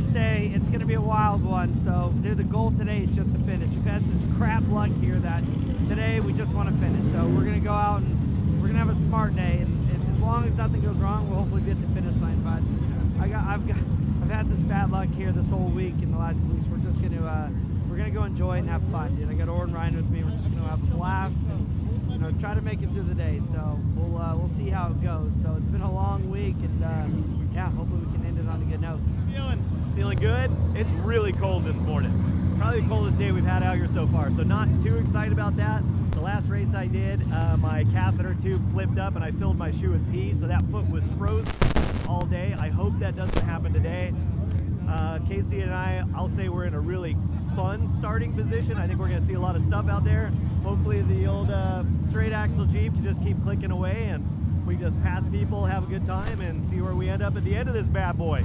race day, it's going to be a wild one, so dude, the goal today is just to finish. We've had such crap luck here that today we just want to finish, so we're going to go out and we're going to have a smart day, and as long as nothing goes wrong, we'll hopefully be at the finish line. But I've had such bad luck here this whole week in the last few weeks. We're just going to go enjoy it and have fun, dude. I got Oren Ryan with me. We're just going to have a blast and, you know, try to make it through the day, so we'll see how it goes. So it's been a long week, and yeah, hopefully we can end it on a good note. Feeling good. It's really cold this morning. Probably the coldest day we've had out here so far, so not too excited about that. The last race I did, my catheter tube flipped up and I filled my shoe with pee, so that foot was frozen all day. I hope that doesn't happen today. Casey and I'll say we're in a really fun starting position. I think we're going to see a lot of stuff out there. Hopefully the old straight axle Jeep can just keep clicking away and we just pass people, have a good time, and see where we end up at the end of this bad boy.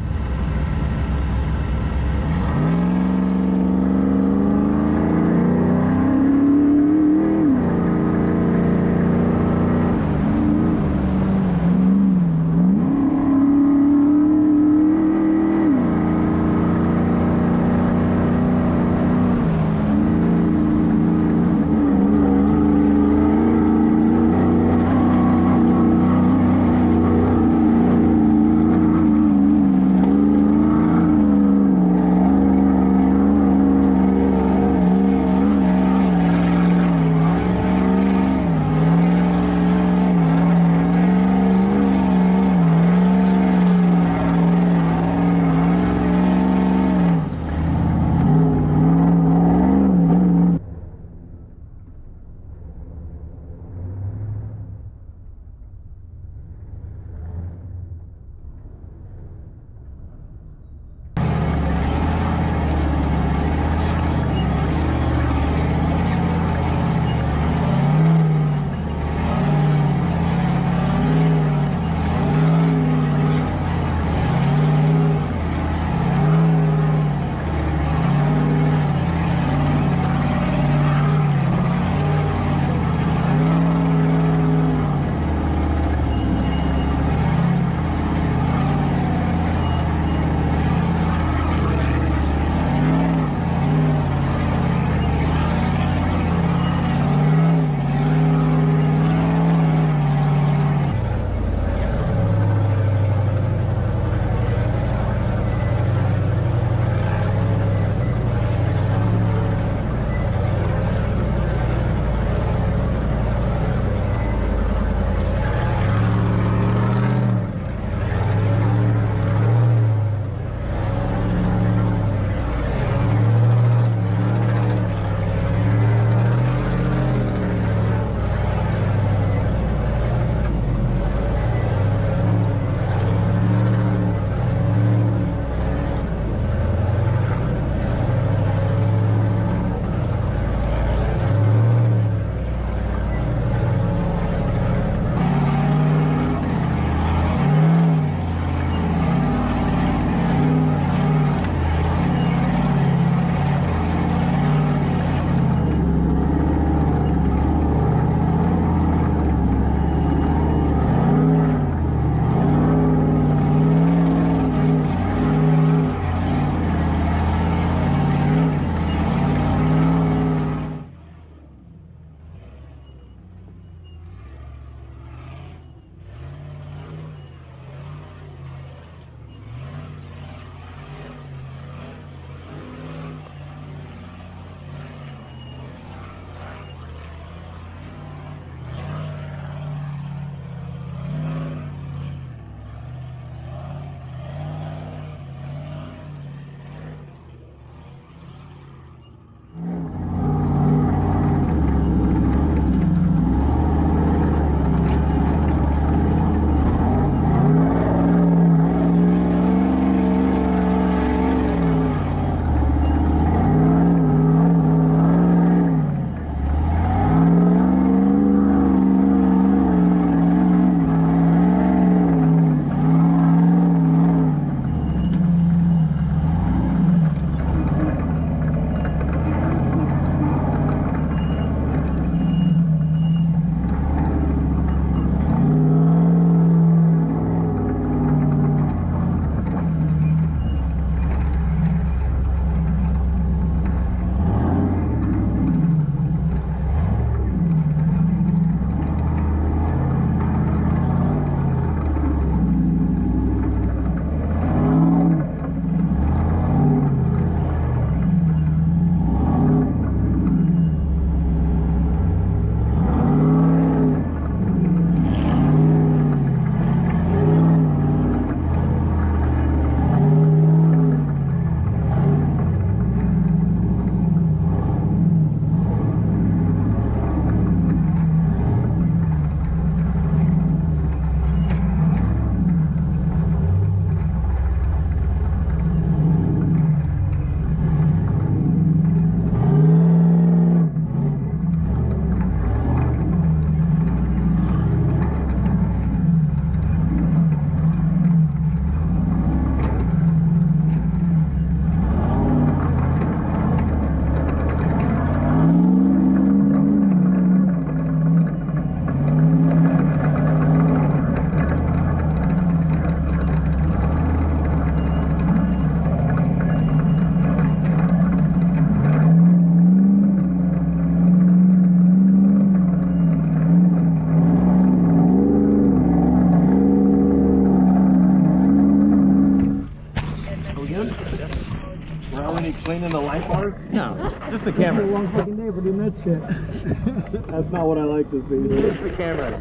now when he cleaning the light bars? No, just the camera. Long fucking day for doing that shit. That's not what I like to see. Though. Just the cameras.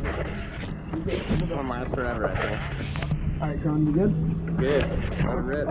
This one lasts forever, I think. All right, Con, you good? Good. I'm ready.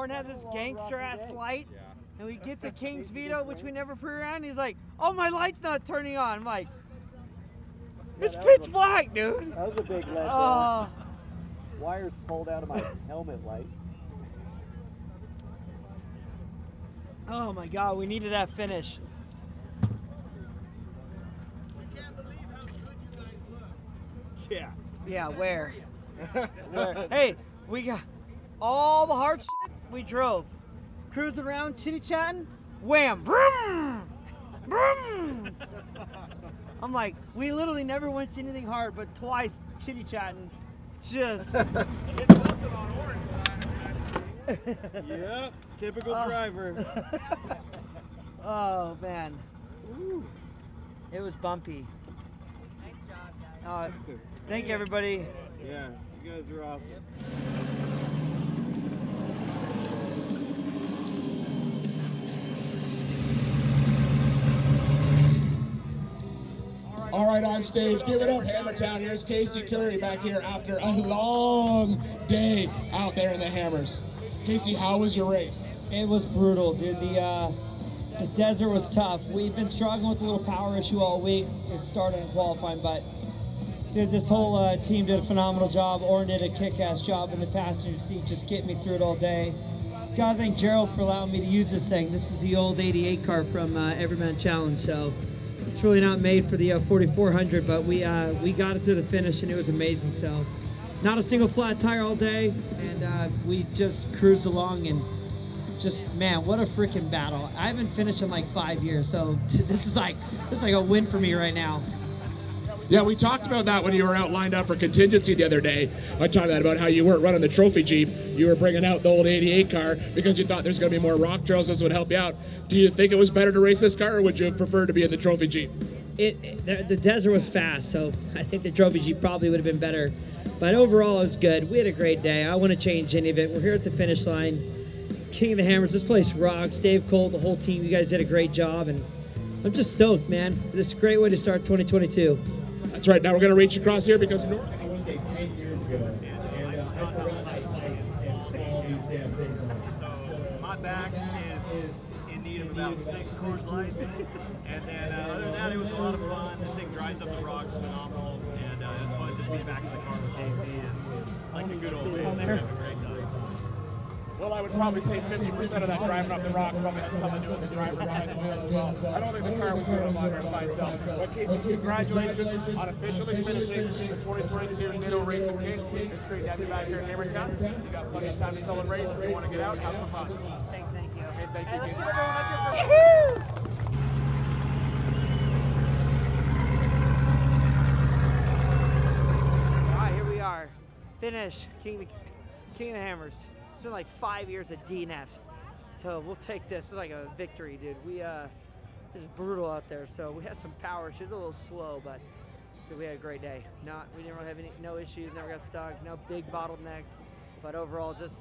Lauren had this gangster-ass light, and we get to King's Veto, which we never pre-ran. He's like, oh, my light's not turning on. I'm like, it's pitch black, dude. That was a big letdown. Wires pulled out of my helmet light. Oh, my God. We needed that finish. I can't believe how good you guys look. Yeah. Yeah, where? Where? Hey, we got all the hard shit. We drove. Cruising around, chitty-chatting. Wham! Vroom! Vroom! I'm like, we literally never went to anything hard, but twice chitty-chatting. Just. It's nothing on orange side. Yep, typical driver. Oh, man. Ooh. It was bumpy. Nice job, guys. Thank you, everybody. Yeah, you guys are awesome. Yep. All right, on stage, give it up, Hammertown. Here's Casey Currie back here after a long day out there in the Hammers. Casey, how was your race? It was brutal, dude. The desert was tough. We've been struggling with a little power issue all week. It started in qualifying, but dude, this whole team did a phenomenal job. Orrin did a kick-ass job in the passenger seat, just getting me through it all day. Gotta thank Gerald for allowing me to use this thing. This is the old '88 car from Everyman Challenge, so. It's really not made for the 4400, but we got it to the finish and it was amazing. So, not a single flat tire all day, and we just cruised along and just, man, what a freaking battle! I haven't finished in like 5 years, so this is like a win for me right now. Yeah, we talked about that when you were out lined up for contingency the other day. I talked about how you weren't running the Trophy Jeep. You were bringing out the old '88 car because you thought there's going to be more rock trails. This would help you out. Do you think it was better to race this car, or would you have preferred to be in the Trophy Jeep? The desert was fast, so I think the Trophy Jeep probably would have been better. But overall, it was good. We had a great day. I wouldn't change any of it. We're here at the finish line. King of the Hammers. This place rocks. Dave Cole, the whole team, you guys did a great job, and I'm just stoked, man. This is a great way to start 2022. That's right. Now we're going to reach across here because I want to say 10 years ago, and I forgot how tight and small these damn things are. So my back is in need of about 6 Coors Lights, and then other than that, it was a lot of fun. This thing drives up the rocks phenomenal, and it's fun just being back in the car with Casey, and like a good old man, they're having a great time. Well, I would probably say 50% of that driving up the rock probably had something to do with the driver behind the wheel as well. I don't think the car was going to monitor by itself. But Casey, congratulations on officially finishing the 2022 Nitto Racing King. It's great to have you back here in Hammertown. You got plenty of time to celebrate. If you want to get out, have some fun. Thank you. Okay, thank you, Casey. Woohoo! All right, here we are. Finish. King of the Hammers. It's been like 5 years of DNFs, so we'll take this. It's like a victory, dude. We it was brutal out there, so we had some power. She was a little slow, but dude, we had a great day. We didn't really have no issues. Never got stuck. No big bottlenecks. But overall, just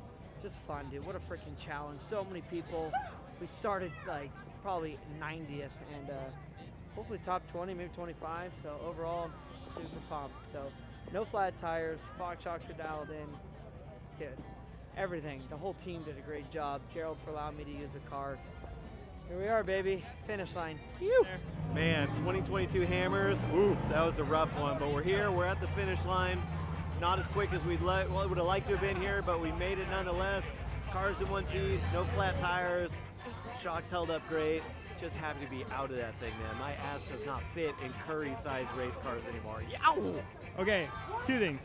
fun, dude. What a freaking challenge! So many people. We started like probably 90th, and hopefully top 20, maybe 25. So overall, super pumped. So no flat tires. Fox shocks were dialed in. Dude. Everything. The whole team did a great job. Gerald for allowing me to use the car. Here we are, baby. Finish line. Phew. Man, 2022 Hammers. Oof, that was a rough one. But we're here. We're at the finish line. Not as quick as we would have liked to have been here, but we made it nonetheless. Cars in one piece. No flat tires. Shocks held up great. Just happy to be out of that thing, man. My ass does not fit in Currie-sized race cars anymore. Yow! Okay, two things.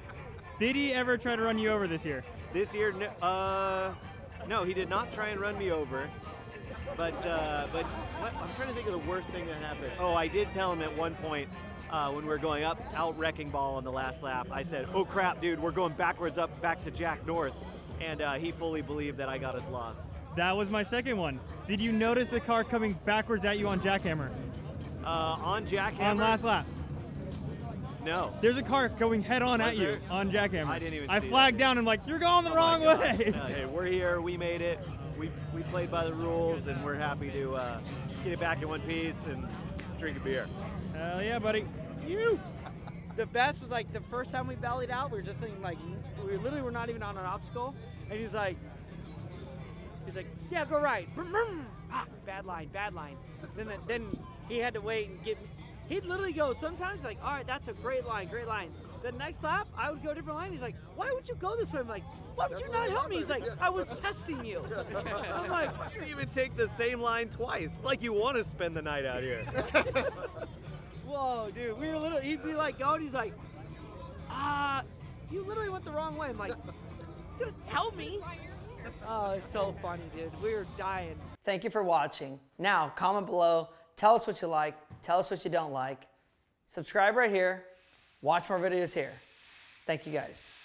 Did he ever try to run you over this year? This year, no, he did not try and run me over. But what, I'm trying to think of the worst thing that happened. Oh, I did tell him at one point when we were going up, out Wrecking Ball on the last lap, I said, oh crap, dude, we're going backwards up back to Jack North. And he fully believed that I got us lost. That was my second one. Did you notice the car coming backwards at you on Jackhammer? On Jackhammer? On last lap. No. There's a car going head-on at you on Jackhammer. I didn't even see it. I flagged down and I'm like, you're going the wrong way. Hey, we're here. We made it. We played by the rules, and we're happy to get it back in one piece and drink a beer. Hell yeah, buddy. You. The best was like the first time we bellied out, we were just thinking like, we literally were not even on an obstacle, and he's like, He's like, yeah, go right. Ah, bad line, bad line. Then he had to wait and get me. He'd literally go sometimes like, all right, that's a great line, great line. The next lap, I would go a different line. He's like, why would you go this way? I'm like, why would you not help me? He's like, I was testing you. I'm like, why didn't you even take the same line twice? It's like you want to spend the night out here. Whoa, dude, we were literally, he'd be like, going, he's like, you literally went the wrong way. I'm like, you gotta tell me. Oh, it's so funny, dude. We were dying. Thank you for watching. Now, comment below. Tell us what you like. Tell us what you don't like. Subscribe right here. Watch more videos here. Thank you guys.